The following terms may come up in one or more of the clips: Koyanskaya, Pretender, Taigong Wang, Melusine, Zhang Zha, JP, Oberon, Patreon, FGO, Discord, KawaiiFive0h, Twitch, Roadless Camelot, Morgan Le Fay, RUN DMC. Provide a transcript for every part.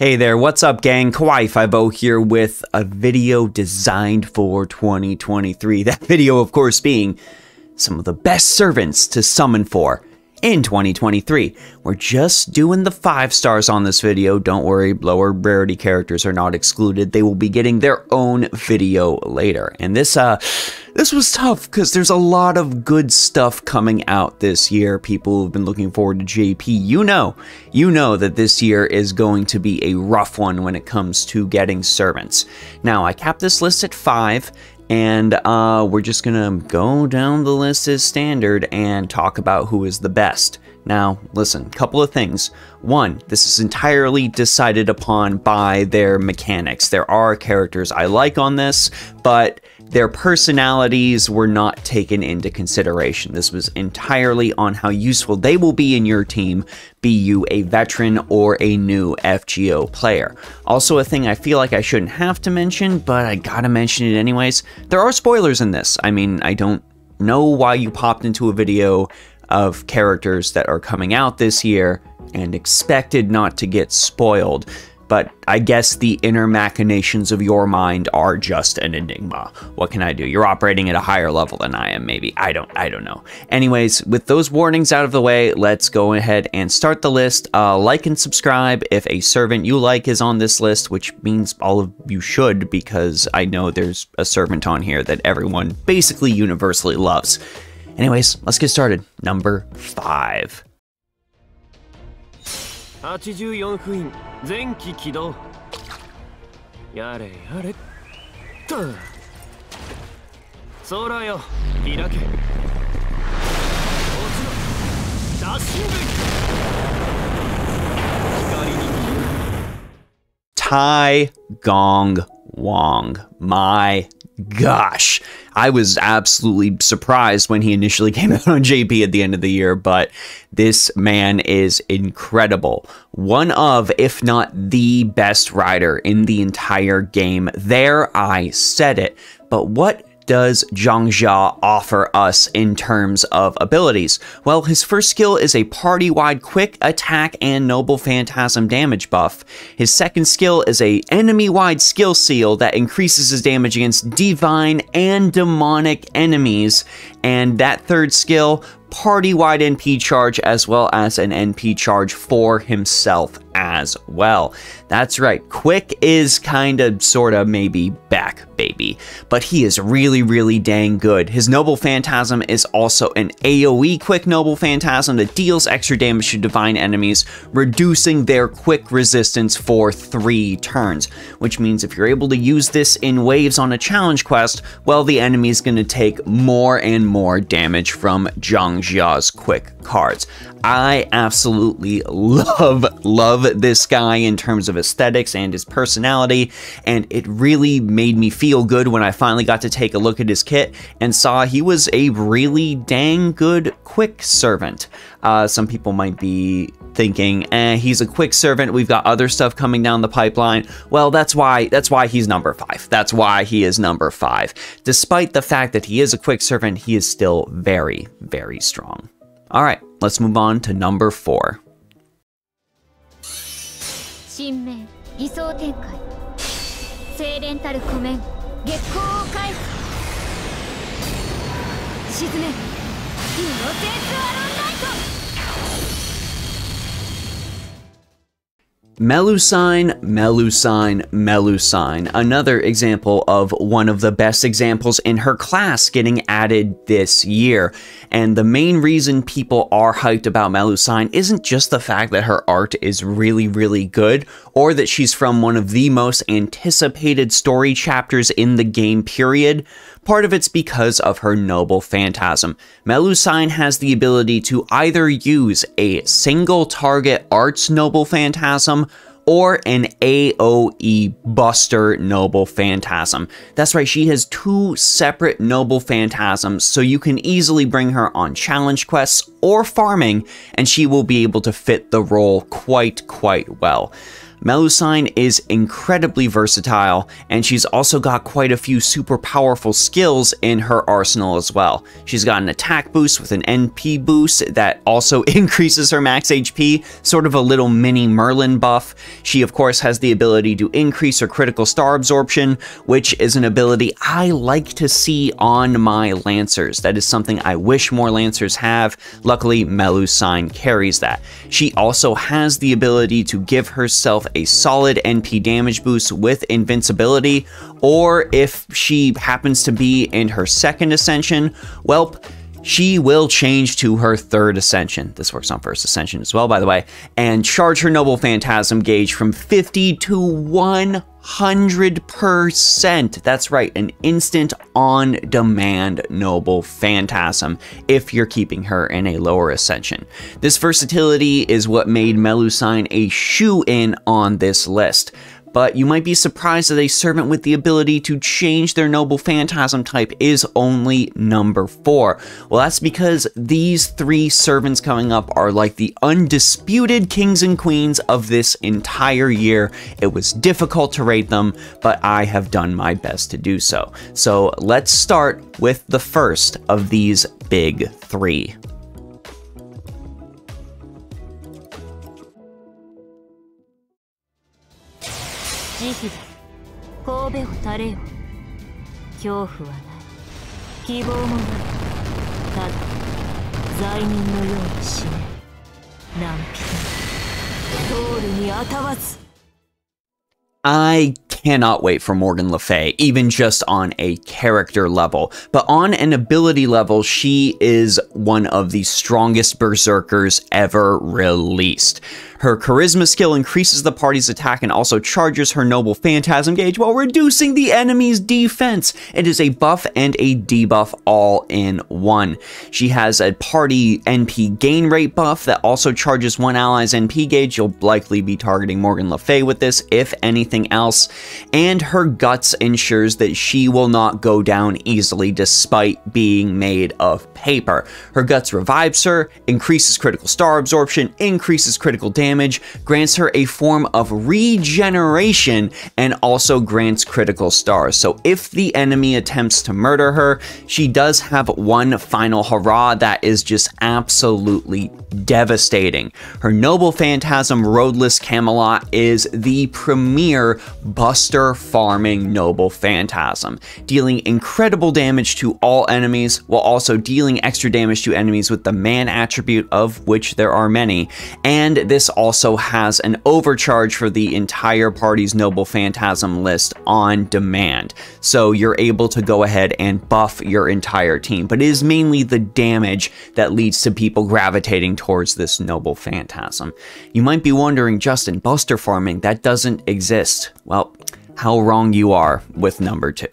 Hey there, what's up gang? KawaiiFive0h here with a video designed for 2023. That video, of course, being some of the best servants to summon for in 2023. We're just doing the 5 stars on this video. Don't worry, lower rarity characters are not excluded. They will be getting their own video later. And this was tough because there's a lot of good stuff coming out this year. People have been looking forward to JP. You know that this year is going to be a rough one when it comes to getting servants. Now, I capped this list at 5. And we're just gonna go down the list as standard and talk about who is the best. Now, listen, couple of things. One, this is entirely decided upon by their mechanics. There are characters I like on this, but their personalities were not taken into consideration. This was entirely on how useful they will be in your team, be you a veteran or a new FGO player. Also, a thing I feel like I shouldn't have to mention, but I gotta mention it anyways. There are spoilers in this. I mean, I don't know why you popped into a video of characters that are coming out this year and expected not to get spoiled, but I guess the inner machinations of your mind are just an enigma. What can I do? You're operating at a higher level than I am, maybe. I don't know. Anyways, with those warnings out of the way, let's go ahead and start the list. Like and subscribe if a servant you like is on this list, which means all of you should, because I know there's a servant on here that everyone basically universally loves. Anyways, let's get started. Number 5. Taigong Wang. My gosh, I was absolutely surprised when he initially came out on JP at the end of the year, but this man is incredible. One of, if not the best rider in the entire game. There, I said it. But what does Zhang Zha offer us in terms of abilities? Well, his first skill is a party-wide quick attack and noble phantasm damage buff. His second skill is a enemy-wide skill seal that increases his damage against divine and demonic enemies. And that third skill, party-wide NP charge as well as an NP charge for himself as well. That's right, quick is kind of, sort of, maybe back, baby. But he is really, really dang good. His Noble Phantasm is also an AoE quick Noble Phantasm that deals extra damage to divine enemies, reducing their quick resistance for 3 turns. Which means if you're able to use this in waves on a challenge quest, well, the enemy is going to take more and more damage from Zhang Zha's quick cards. I absolutely love this guy in terms of aesthetics and his personality, and it really made me feel good when I finally got to take a look at his kit and saw he was a really dang good quick servant. Some people might be thinking, he's a quick servant, we've got other stuff coming down the pipeline. Well, that's why he's number 5. That's why he is number 5. Despite the fact that he is a quick servant, he is still very, very strong. All right, let's move on to number 4. Melusine. Another example of one of the best examples in her class getting added this year. And the main reason people are hyped about Melusine isn't just the fact that her art is really, really good, or that she's from one of the most anticipated story chapters in the game, period. Part of it's because of her Noble Phantasm. Melusine has the ability to either use a single target Arts Noble Phantasm or an AoE Buster Noble Phantasm. That's right, she has 2 separate Noble Phantasms, so you can easily bring her on challenge quests or farming, and she will be able to fit the role quite well. Melusine is incredibly versatile, and she's also got quite a few super powerful skills in her arsenal as well. She's got an attack boost with an NP boost that also increases her max HP, sort of a little mini Merlin buff. She of course has the ability to increase her critical star absorption, which is an ability I like to see on my Lancers. That is something I wish more Lancers have. Luckily, Melusine carries that. She also has the ability to give herself a solid NP damage boost with invincibility, or if she happens to be in her second ascension, welp, she will change to her third ascension. This works on first ascension as well, by the way, and charge her Noble Phantasm gauge from 50 to 100%. That's right, an instant on demand Noble Phantasm if you're keeping her in a lower ascension. This versatility is what made Melusine a shoe-in on this list. But you might be surprised that a servant with the ability to change their Noble Phantasm type is only number 4. Well, that's because these 3 servants coming up are like the undisputed kings and queens of this entire year. It was difficult to rate them, but I have done my best to do so. So let's start with the first of these big 3. I cannot wait for Morgan Le Fay, even just on a character level, but on an ability level, she is one of the strongest berserkers ever released. Her Charisma skill increases the party's attack and also charges her Noble Phantasm gauge while reducing the enemy's defense. It is a buff and a debuff all in one. She has a party NP gain rate buff that also charges one ally's NP gauge. You'll likely be targeting Morgan Le Fay with this, if anything else. And her Guts ensures that she will not go down easily despite being made of paper. Her Guts revives her, increases critical star absorption, increases critical damage, grants her a form of regeneration, and also grants critical stars. So if the enemy attempts to murder her, she does have one final hurrah that is just absolutely devastating. Her Noble Phantasm Roadless Camelot is the premier buster farming Noble Phantasm, dealing incredible damage to all enemies while also dealing extra damage to enemies with the man attribute, of which there are many. And this also has an overcharge for the entire party's Noble Phantasm list on demand. So you're able to go ahead and buff your entire team, but it is mainly the damage that leads to people gravitating towards this Noble Phantasm. You might be wondering, Justin, buster farming, that doesn't exist. Well, how wrong you are with number 2.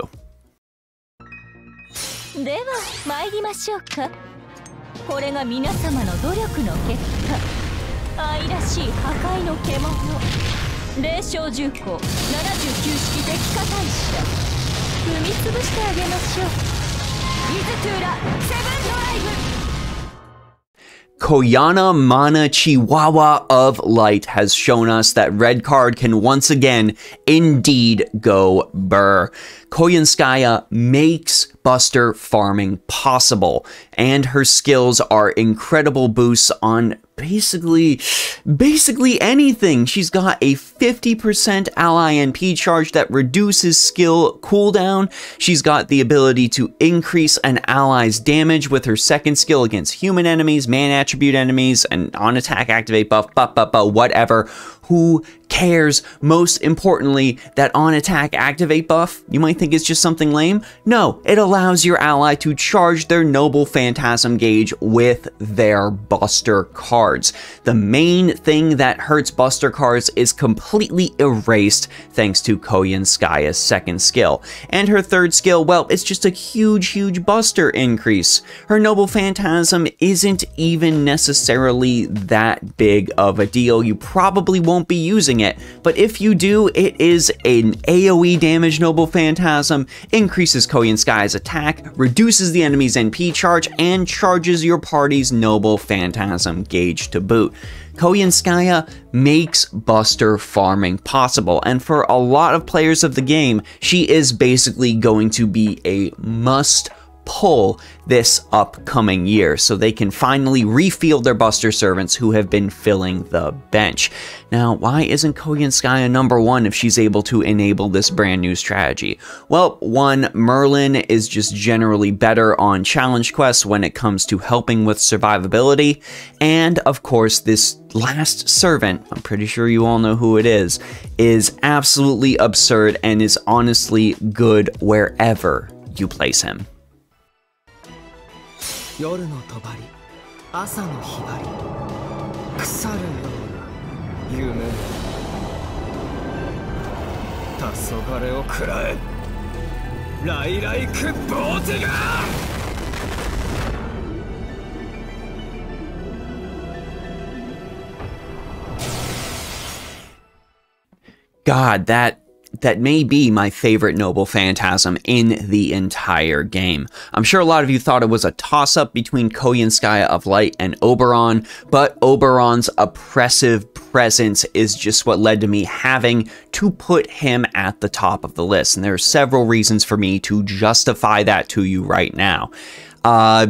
Koyana Mana Chihuahua of Light has shown us that red card can once again indeed go burr. Koyanskaya makes buster farming possible, and her skills are incredible boosts on basically anything. She's got a 50% ally NP charge that reduces skill cooldown. She's got the ability to increase an ally's damage with her second skill against human enemies, man attribute enemies, and on attack activate buff, whatever. Who cares? Most importantly, that on attack activate buff, you might think it's just something lame. No, it allows your ally to charge their Noble Phantasm gauge with their buster cards. The main thing that hurts buster cards is completely erased thanks to Koyanskaya's second skill. And her third skill, well, it's just a huge buster increase. Her Noble Phantasm isn't even necessarily that big of a deal. You probably won't be using it it. But if you do, it is an AoE damage Noble Phantasm, increases Koyanskaya's attack, reduces the enemy's NP charge, and charges your party's Noble Phantasm gauge to boot. Koyanskaya makes buster farming possible, and for a lot of players of the game, she is basically going to be a must pull this upcoming year, so they can finally refield their buster servants who have been filling the bench. Now, why isn't Koyanskaya number one if she's able to enable this brand new strategy? Well, one, Merlin is just generally better on challenge quests when it comes to helping with survivability, and of course this last servant, I'm pretty sure you all know who it is absolutely absurd and is honestly good wherever you place him. God, that may be my favorite Noble Phantasm in the entire game. I'm sure a lot of you thought it was a toss-up between Koyanskaya of Light and Oberon, but Oberon's oppressive presence is just what led to me having to put him at the top of the list, and there are several reasons for me to justify that to you right now.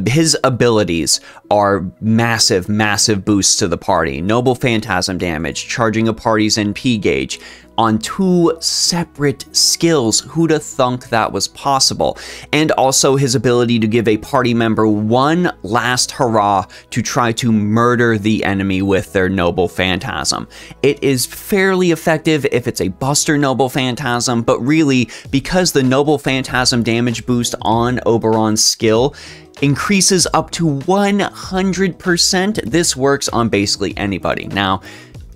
His abilities are massive, massive boosts to the party. Noble Phantasm damage, charging a party's NP gauge on two separate skills. Who'da thunk that was possible? And also his ability to give a party member one last hurrah to try to murder the enemy with their Noble Phantasm. It is fairly effective if it's a buster Noble Phantasm, but really, because the Noble Phantasm damage boost on Oberon's skill increases up to 100%, this works on basically anybody. Now,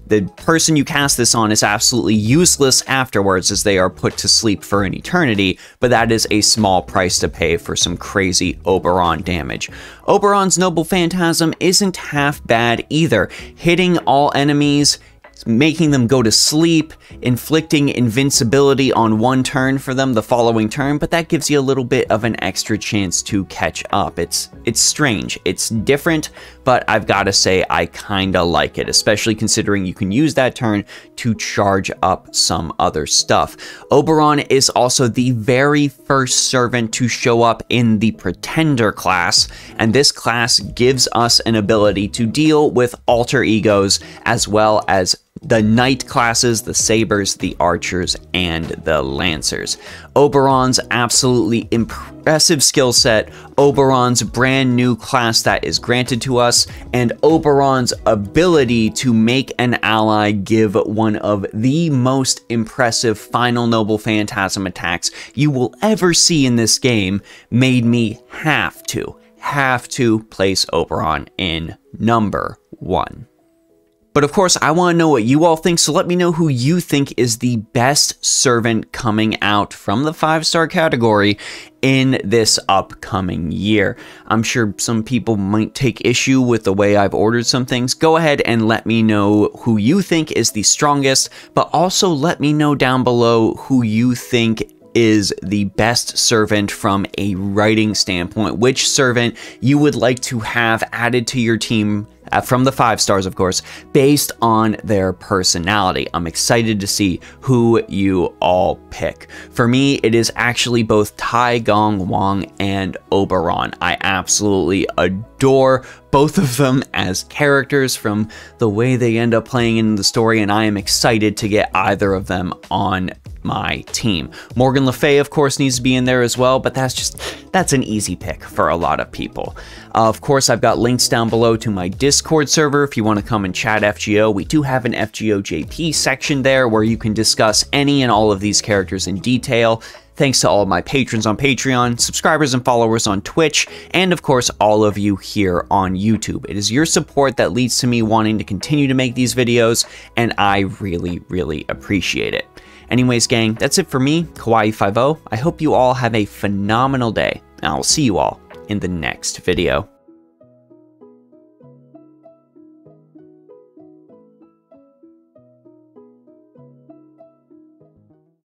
the person you cast this on is absolutely useless afterwards, as they are put to sleep for an eternity, but that is a small price to pay for some crazy Oberon damage. Oberon's Noble Phantasm isn't half bad either, hitting all enemies, making them go to sleep, inflicting invincibility on one turn for them the following turn, but that gives you a little bit of an extra chance to catch up. It's strange, it's different, but I've got to say I kind of like it, especially considering you can use that turn to charge up some other stuff. Oberon is also the very first servant to show up in the Pretender class, and this class gives us an ability to deal with alter egos as well as the knight classes, the sabers, the archers, and the lancers. Oberon's absolutely impressive skill set, Oberon's brand new class that is granted to us, and Oberon's ability to make an ally give one of the most impressive final Noble Phantasm attacks you will ever see in this game made me have to place Oberon in number one. But of course, I want to know what you all think, so let me know who you think is the best servant coming out from the 5-star category in this upcoming year. I'm sure some people might take issue with the way I've ordered some things. Go ahead and let me know who you think is the strongest, but also let me know down below who you think is the best servant from a writing standpoint, which servant you would like to have added to your team from the 5 stars, of course, based on their personality. I'm excited to see who you all pick. For me, it is actually both Taigong Wang and Oberon. I absolutely adore both of them as characters from the way they end up playing in the story, and I am excited to get either of them on my team. Morgan Le Fay, of course, needs to be in there as well, but that's an easy pick for a lot of people. Of course, I've got links down below to my Discord server if you want to come and chat FGO. We do have an FGO JP section there where you can discuss any and all of these characters in detail. Thanks to all of my patrons on Patreon, subscribers and followers on Twitch, and of course all of you here on YouTube. It is your support that leads to me wanting to continue to make these videos, and I really, really appreciate it. Anyways, gang, that's it for me, KawaiiFive0h. I hope you all have a phenomenal day, and I'll see you all in the next video.